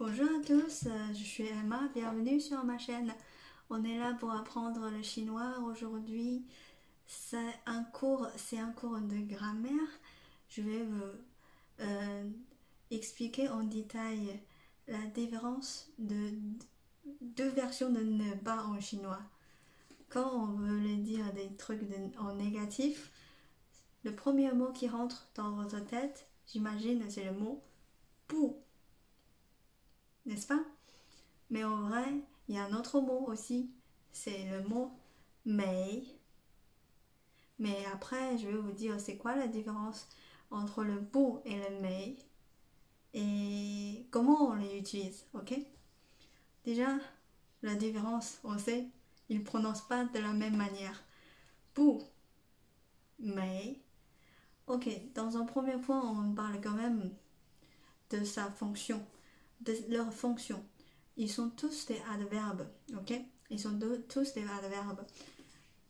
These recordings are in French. Bonjour à tous, je suis Emma, bienvenue sur ma chaîne. On est là pour apprendre le chinois. Aujourd'hui, c'est un cours de grammaire. Je vais vous expliquer en détail la différence de deux versions de ne pas en chinois. Quand on veut dire des trucs en négatif, le premier mot qui rentre dans votre tête, j'imagine, c'est le mot « bu ». N'est-ce pas? Mais en vrai, il y a un autre mot aussi, c'est le mot « mais ». Mais après, je vais vous dire c'est quoi la différence entre le « bu » et le « mais » et comment on les utilise, ok? Déjà, la différence, on sait, ils ne prononcent pas de la même manière. « Bu », « mais ». Ok, dans un premier point, on parle quand même de sa fonction. De leur fonction. Ils sont tous des adverbes, ok? Ils sont tous des adverbes.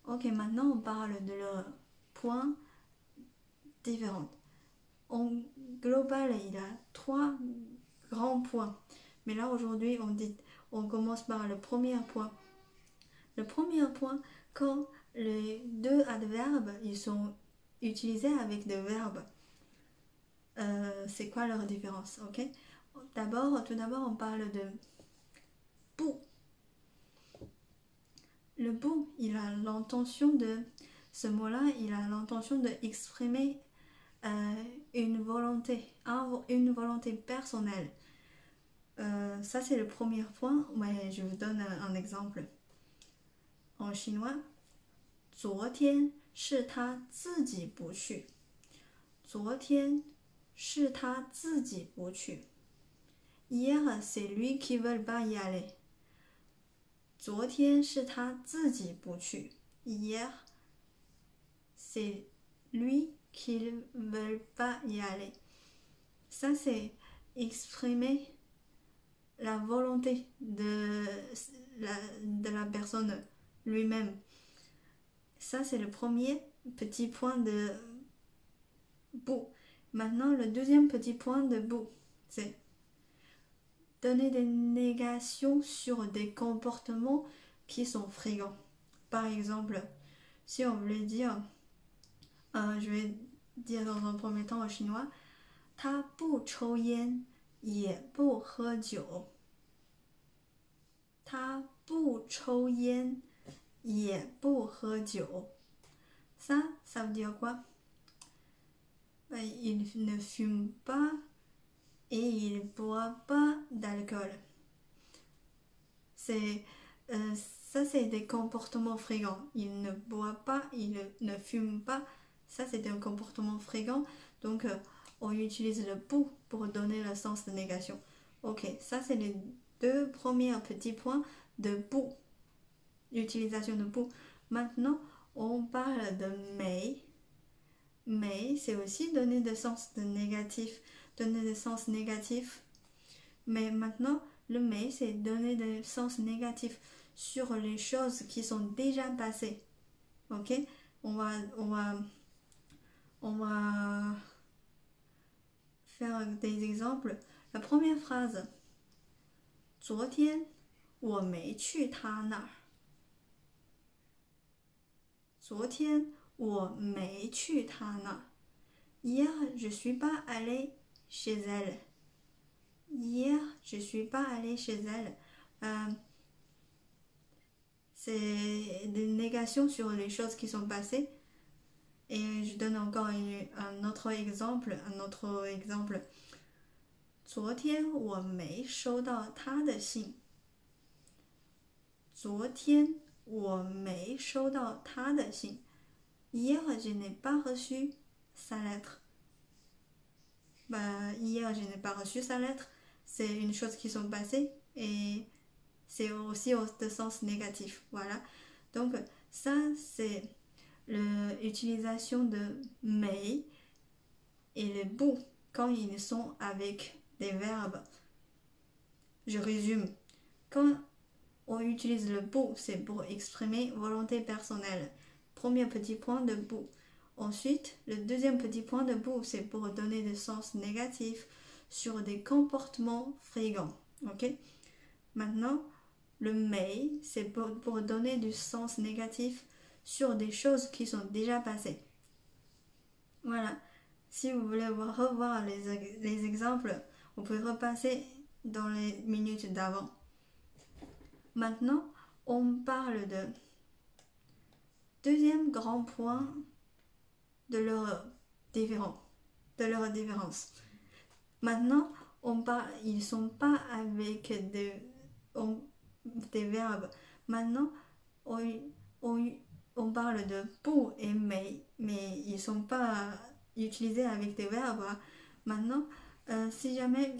Ok, maintenant on parle de leurs points différents. En global, il y a trois grands points. Mais là aujourd'hui, on commence par le premier point. Le premier point, quand les deux adverbes, ils sont utilisés avec des verbes. C'est quoi leur différence, ok? Tout d'abord, on parle de bu. Le bu, il a l'intention de ce mot-là, il a l'intention d'exprimer une volonté personnelle. Ça, c'est le premier point. Mais je vous donne un exemple. En chinois, 昨天是他自己不去。昨天是他自己不去。Hier, c'est lui qui ne veut pas y aller. 昨天是他自己不去. Hier, c'est lui qui ne veut pas y aller. Ça, c'est exprimer la volonté de la personne lui-même. Ça, c'est le premier petit point de bu. Maintenant, le deuxième petit point de bu, c'est donner des négations sur des comportements qui sont fréquents. Par exemple, si on voulait dire, je vais dire dans un premier temps en chinois, ta bu chou yen, ye bu he jiu. Ta bu chou yen, ye bu he jiu. Ça veut dire quoi? Ben, il ne fume pas et il ne boit pas d'alcool. Ça, c'est des comportements fréquents. Il ne boit pas, il ne fume pas. Ça, c'est un comportement fréquent. Donc, on utilise le bu pour donner le sens de négation. Ok, ça, c'est les deux premiers petits points de bu. L'utilisation de bu. Maintenant, on parle de mais. Mais, c'est aussi donner des sens de négatif. Donner des sens négatifs. Mais maintenant, le mais, c'est donner des sens négatifs sur les choses qui sont déjà passées. Ok? On va faire des exemples. La première phrase. 昨天我没去他那儿。昨天我没去他那儿。Hier, je ne suis pas allée chez elle. Hier, je ne suis pas allée chez elle. C'est des négations sur les choses qui sont passées. Et je donne encore un autre exemple. 昨天我没收到她的信。昨天我没收到她的信。Hier, je n'ai pas reçu sa lettre. Bah, hier, je n'ai pas reçu sa lettre. C'est une chose qui s'est passée et c'est aussi de sens négatif. Voilà. Donc, ça, c'est l'utilisation de mais et le bu quand ils sont avec des verbes. Je résume. Quand on utilise le bu, c'est pour exprimer volonté personnelle. Premier petit point de bu. Ensuite, le deuxième petit point de bu, c'est pour donner des sens négatifs sur des comportements fréquents. Ok. Maintenant, le mais, c'est pour donner du sens négatif sur des choses qui sont déjà passées. Voilà. Si vous voulez revoir les exemples, vous pouvez repasser dans les minutes d'avant. Maintenant, on parle de deuxième grand point de leur différence. Maintenant, on parle, ils ne sont pas avec des verbes. Maintenant, on parle de pour et mais ils ne sont pas utilisés avec des verbes. Maintenant, si jamais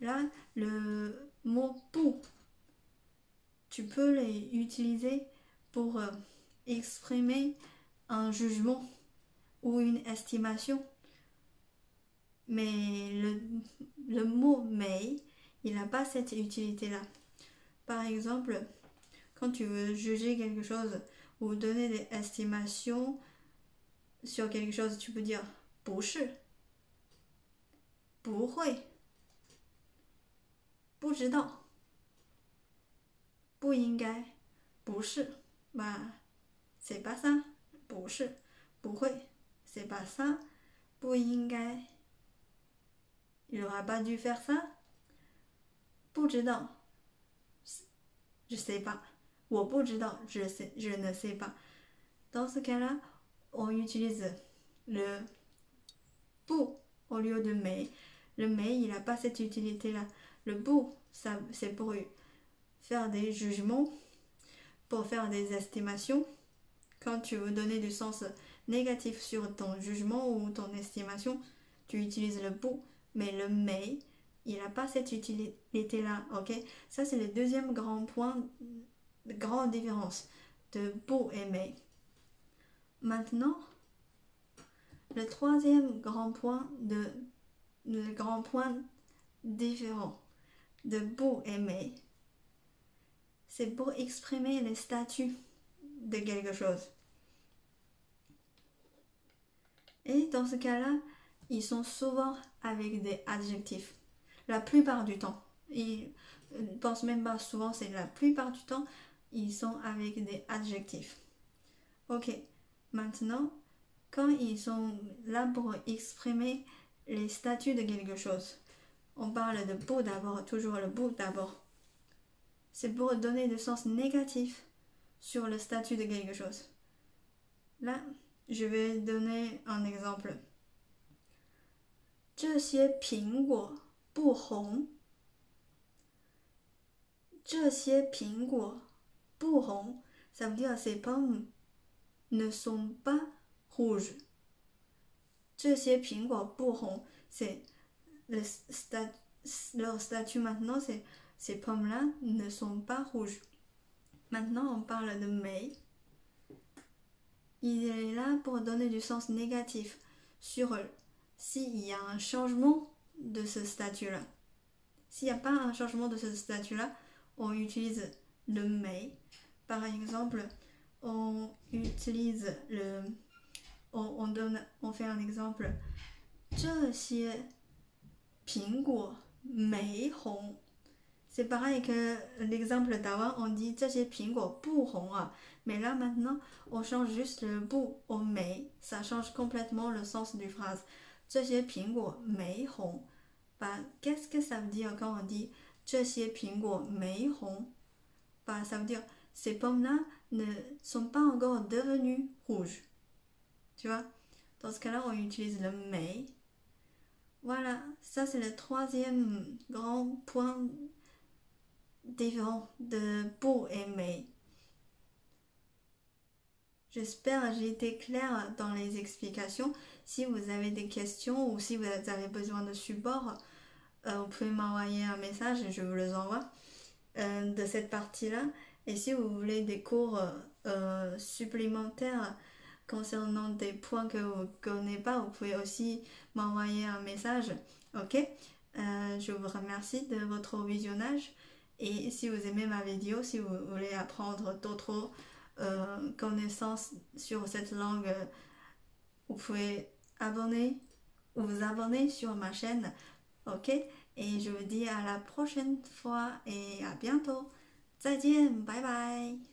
là, le mot pour, tu peux les utiliser pour exprimer un jugement ou une estimation. Mais le mot mais, il n'a pas cette utilité-là. Par exemple, quand tu veux juger quelque chose ou donner des estimations sur quelque chose, tu peux dire « 不是 »,« 不会 »,« 不知道 »,« 不应该 »,« 不是 ». Bah, c'est pas ça, « 不是 »,« 不会 », c'est pas ça, « 不应该 ». Il n'aura pas dû faire ça. 不知道 je sais pas. 我不知道 je ne sais pas. Dans ce cas-là, on utilise le pour au lieu de mais. Le mais, il n'a pas cette utilité-là. Le pour, c'est pour faire des jugements, pour faire des estimations. Quand tu veux donner du sens négatif sur ton jugement ou ton estimation, tu utilises le pour. Mais le mais, il n'a pas cette utilité-là, ok? Ça, c'est le deuxième grand point, grande différence de pour et mais. Maintenant, le troisième grand point différent de pour et mais, c'est pour exprimer les statuts de quelque chose. Et dans ce cas-là, ils sont souvent avec des adjectifs. La plupart du temps. Ils ne pensent même pas souvent, c'est la plupart du temps, ils sont avec des adjectifs. Ok, maintenant, quand ils sont là pour exprimer les statuts de quelque chose, on parle de pour d'abord, toujours le pour d'abord. C'est pour donner du sens négatif sur le statut de quelque chose. Là, je vais donner un exemple. 这些苹果不红。这些苹果不红。Ça veut dire ces pommes ne sont pas rouges. 这些苹果不红, c'est leur statut maintenant, c'est ces pommes-là ne sont pas rouges. Maintenant, on parle de mais. Il est là pour donner du sens négatif sur s'il y a un changement de ce statut-là. S'il n'y a pas un changement de ce statut-là, on utilise le mais. Par exemple, on utilise le... On fait un exemple. 这些苹果没红. C'est pareil que l'exemple d'avant, on dit 这些苹果不红啊. Mais là, maintenant, on change juste le bu au mais. Ça change complètement le sens du phrase. 这些苹果没红 bah, qu'est-ce que ça veut dire quand on dit 这些苹果没红 bah, ça veut dire ces pommes-là ne sont pas encore devenues rouges. Tu vois? Dans ce cas-là, on utilise le mais. Voilà, ça c'est le troisième grand point différent de pour et mais. J'espère que j'ai été claire dans les explications. Si vous avez des questions ou si vous avez besoin de support, vous pouvez m'envoyer un message et je vous les envoie de cette partie-là. Et si vous voulez des cours supplémentaires concernant des points que vous ne connaissez pas, vous pouvez aussi m'envoyer un message. Ok, je vous remercie de votre visionnage. Et si vous aimez ma vidéo, si vous voulez apprendre d'autres connaissances sur cette langue, vous pouvez vous abonner sur ma chaîne, ok? Et je vous dis à la prochaine fois et à bientôt. 再见，拜拜。